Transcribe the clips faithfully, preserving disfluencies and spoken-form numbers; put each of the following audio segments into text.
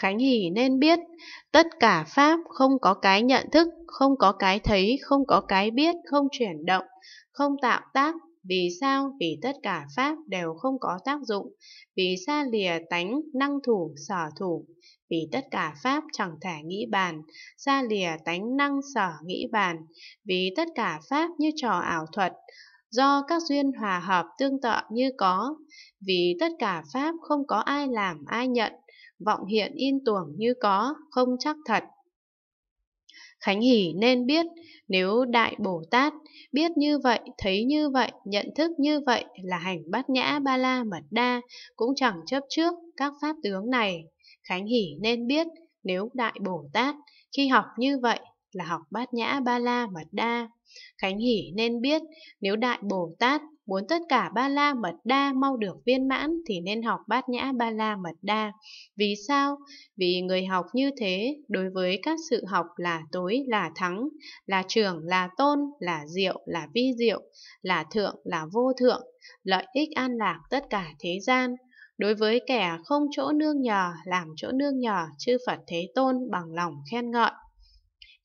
Khánh Hỷ nên biết, tất cả Pháp không có cái nhận thức, không có cái thấy, không có cái biết, không chuyển động, không tạo tác. Vì sao? Vì tất cả Pháp đều không có tác dụng, vì xa lìa tánh, năng thủ, sở thủ. Vì tất cả Pháp chẳng thể nghĩ bàn, xa lìa tánh, năng, sở, nghĩ bàn. Vì tất cả Pháp như trò ảo thuật, do các duyên hòa hợp tương tự như có. Vì tất cả Pháp không có ai làm ai nhận, vọng hiện in tưởng như có, không chắc thật. Khánh Hỷ nên biết, nếu Đại Bồ Tát biết như vậy, thấy như vậy, nhận thức như vậy là hành bát nhã ba la mật đa, cũng chẳng chấp trước các pháp tướng này. Khánh Hỷ nên biết, nếu Đại Bồ Tát khi học như vậy là học bát nhã ba la mật đa. Khánh Hỷ nên biết, nếu Đại Bồ Tát muốn tất cả ba la mật đa mau được viên mãn thì nên học bát nhã ba la mật đa. Vì sao? Vì người học như thế, đối với các sự học là tối, là thắng, là trưởng, là tôn, là diệu, là vi diệu, là thượng, là vô thượng, lợi ích an lạc tất cả thế gian. Đối với kẻ không chỗ nương nhờ, làm chỗ nương nhờ, chư Phật Thế Tôn bằng lòng khen ngợi.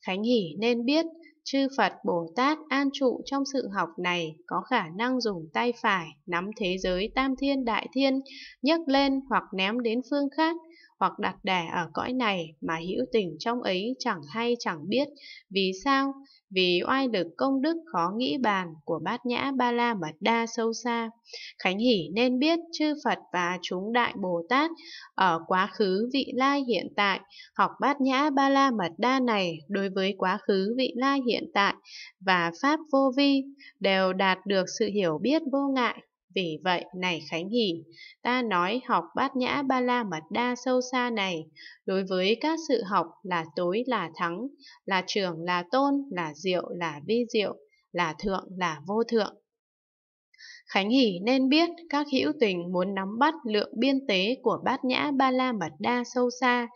Khánh Hỷ nên biết, chư Phật Bồ Tát an trụ trong sự học này, có khả năng dùng tay phải nắm thế giới Tam Thiên Đại Thiên, nhấc lên hoặc ném đến phương khác, hoặc đặt đè ở cõi này mà hữu tình trong ấy chẳng hay chẳng biết. Vì sao? Vì oai lực công đức khó nghĩ bàn của bát nhã ba la mật đa sâu xa. Khánh Hỷ nên biết, chư Phật và chúng Đại Bồ Tát ở quá khứ vị lai hiện tại học bát nhã ba la mật đa này, đối với quá khứ vị lai hiện tại và pháp vô vi đều đạt được sự hiểu biết vô ngại. Vì vậy này Khánh Hỷ, ta nói học bát nhã ba la mật đa sâu xa này, đối với các sự học là tối, là thắng, là trưởng, là tôn, là diệu, là vi diệu, là thượng, là vô thượng. Khánh Hỷ nên biết, các hữu tình muốn nắm bắt lượng biên tế của bát nhã ba la mật đa sâu xa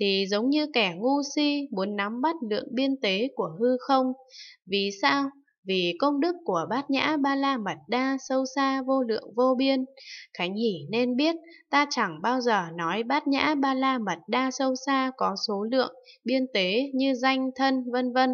thì giống như kẻ ngu si muốn nắm bắt lượng biên tế của hư không. Vì sao? Vì công đức của bát nhã ba la mật đa sâu xa vô lượng vô biên. Khánh Hỷ nên biết, ta chẳng bao giờ nói bát nhã ba la mật đa sâu xa có số lượng biên tế như danh thân vân vân.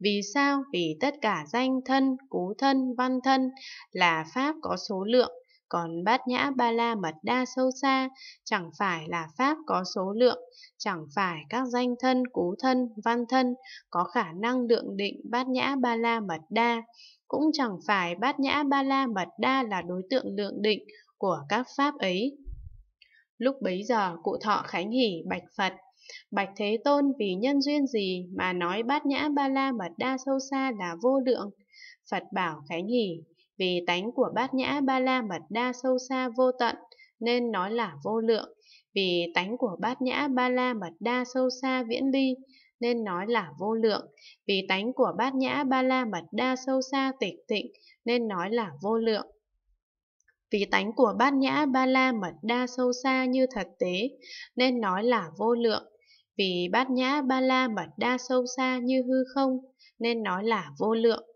Vì sao? Vì tất cả danh thân, cú thân, văn thân là pháp có số lượng, còn bát nhã ba la mật đa sâu xa chẳng phải là pháp có số lượng, chẳng phải các danh thân, cú thân, văn thân có khả năng lượng định bát nhã ba la mật đa, cũng chẳng phải bát nhã ba la mật đa là đối tượng lượng định của các pháp ấy. Lúc bấy giờ cụ thọ Khánh Hỷ bạch Phật: Bạch Thế Tôn, vì nhân duyên gì mà nói bát nhã ba la mật đa sâu xa là vô lượng? Phật bảo Khánh Hỷ: Vì tánh của bát nhã ba la mật đa sâu xa vô tận nên nói là vô lượng. Vì tánh của bát nhã ba la mật đa sâu xa viễn ly nên nói là vô lượng. Vì tánh của bát nhã ba la mật đa sâu xa tịch tịnh nên nói là vô lượng. Vì tánh của bát nhã ba la mật đa sâu xa như thật tế nên nói là vô lượng. Vì bát nhã ba la mật đa sâu xa như hư không nên nói là vô lượng.